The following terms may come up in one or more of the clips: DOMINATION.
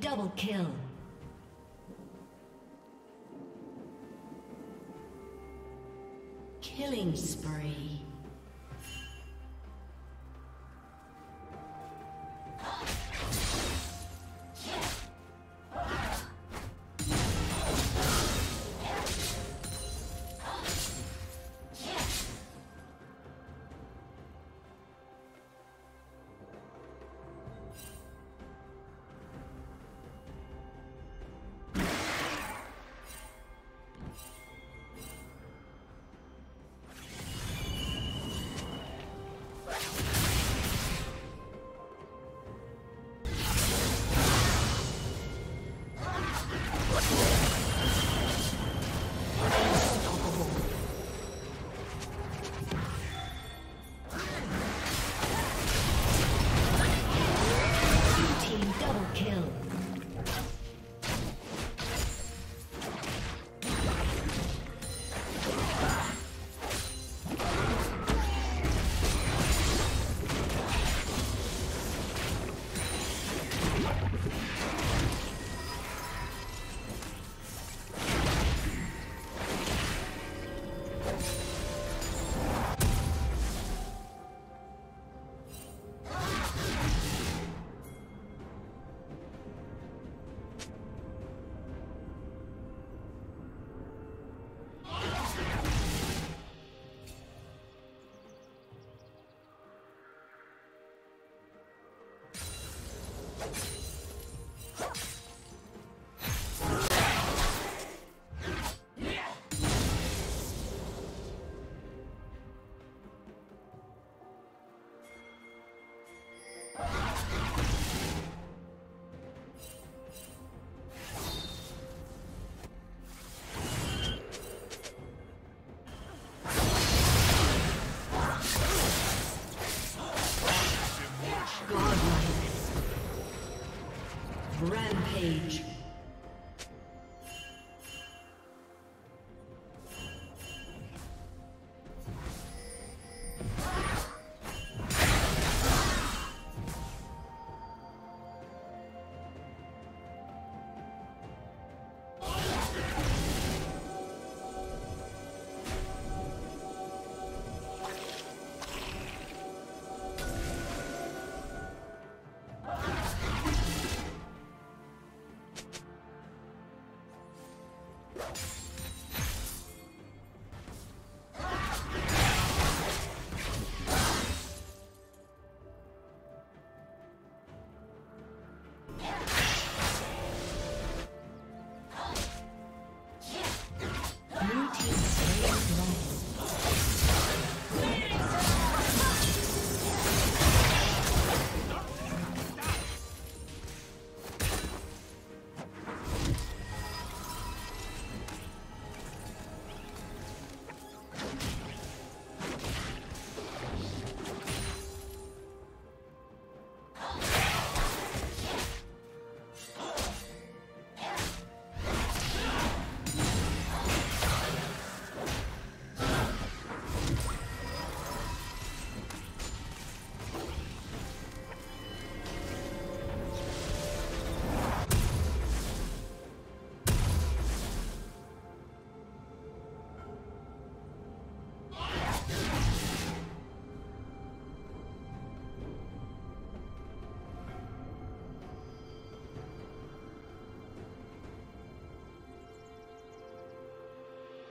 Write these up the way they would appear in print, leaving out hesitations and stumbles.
double kill. Killing spree. Rampage.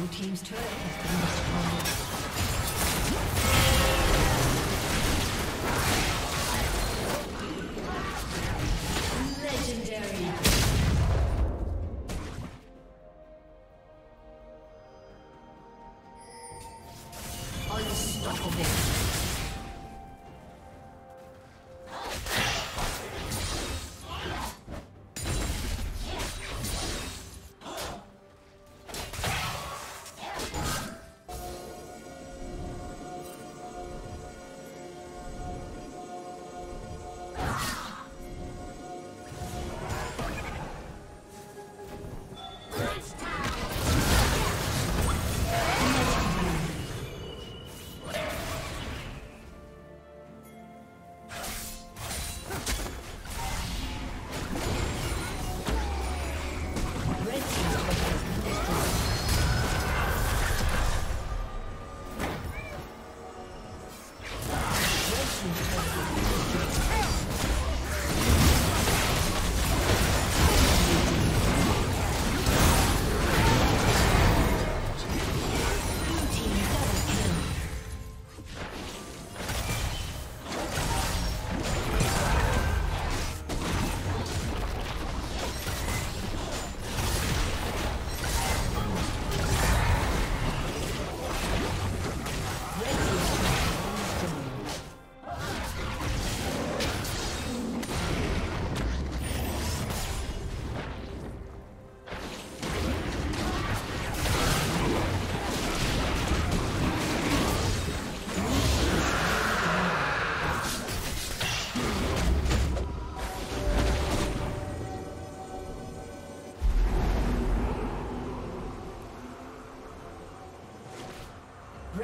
Blue team's turret has been destroyed.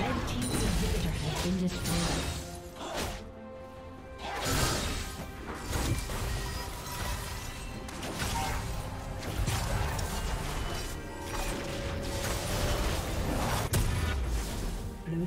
Red team's turret has been destroyed. Blue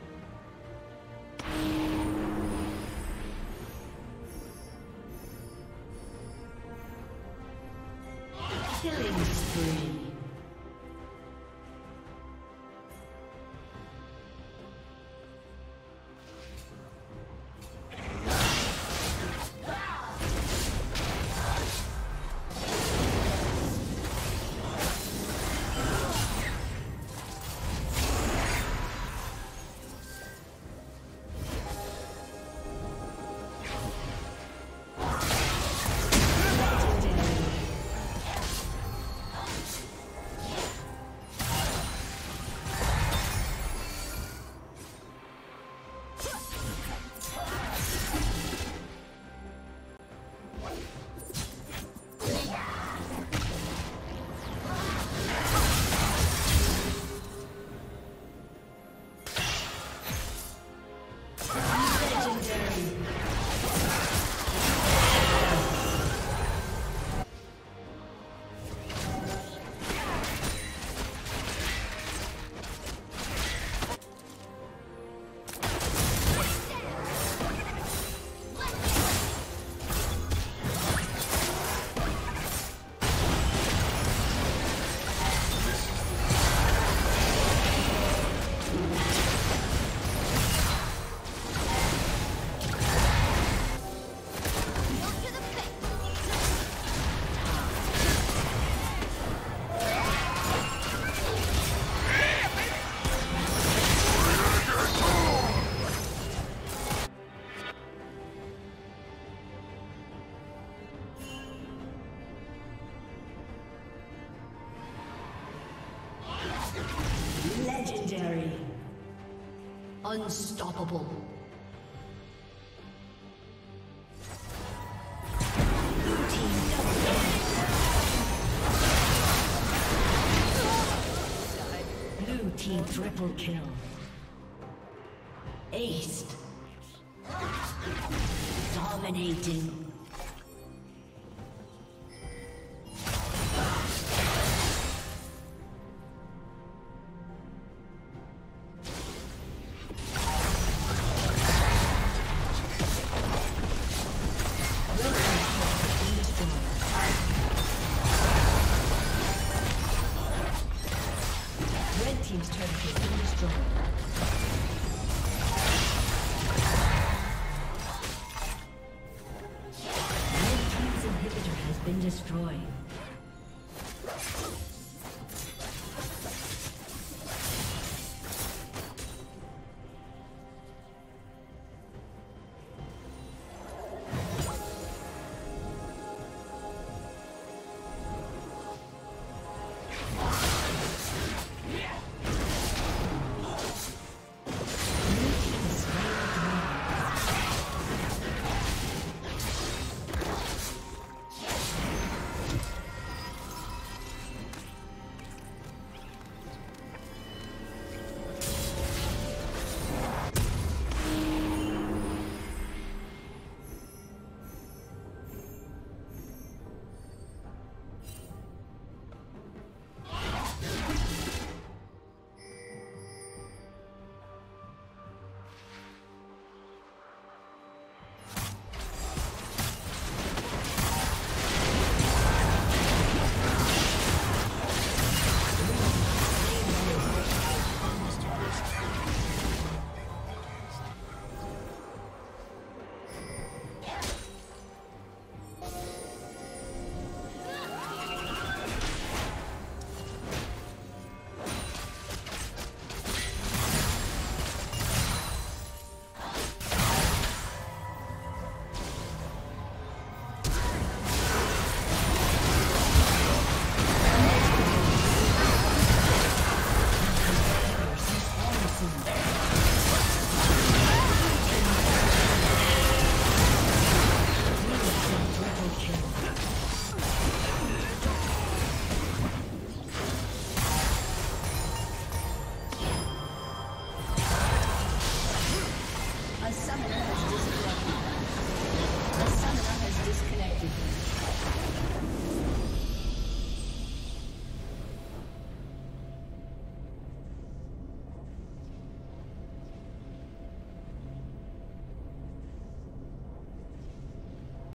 Unstoppable. Blue team triple kill. Ace. Dominating. Destroyed.